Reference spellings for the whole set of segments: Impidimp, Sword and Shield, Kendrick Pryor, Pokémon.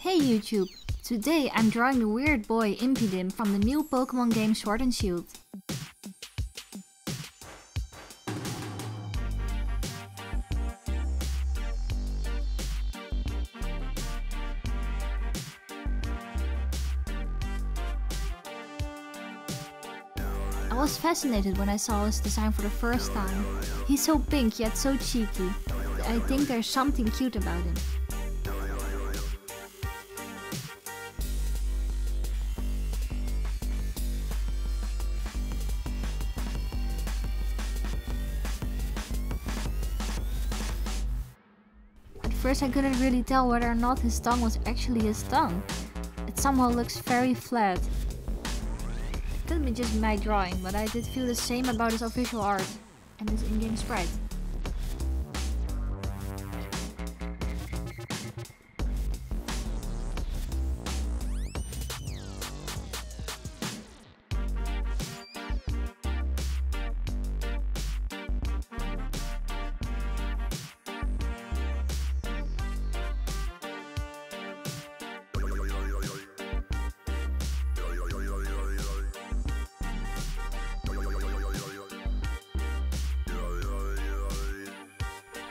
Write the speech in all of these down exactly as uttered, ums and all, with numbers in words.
Hey YouTube! Today I'm drawing the weird boy Impidimp from the new Pokémon game Sword and Shield. I was fascinated when I saw his design for the first time. He's so pink yet so cheeky. I think there's something cute about him. First, I couldn't really tell whether or not his tongue was actually his tongue. It somehow looks very flat. It could be just my drawing, but I did feel the same about his official art and his in-game sprite.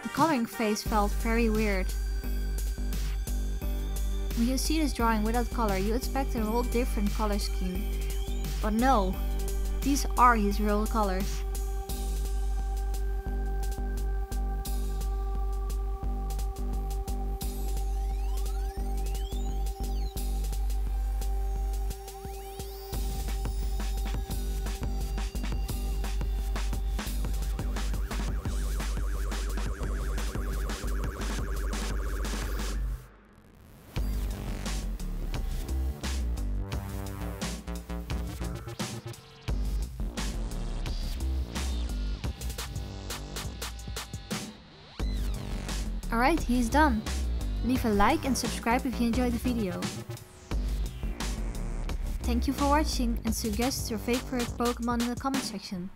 The coloring phase felt very weird. When you see this drawing without color, you expect a whole different color scheme. But no, these are his real colors. Alright, he's done. Leave a like and subscribe if you enjoyed the video. Thank you for watching and suggest your favorite Pokemon in the comment section.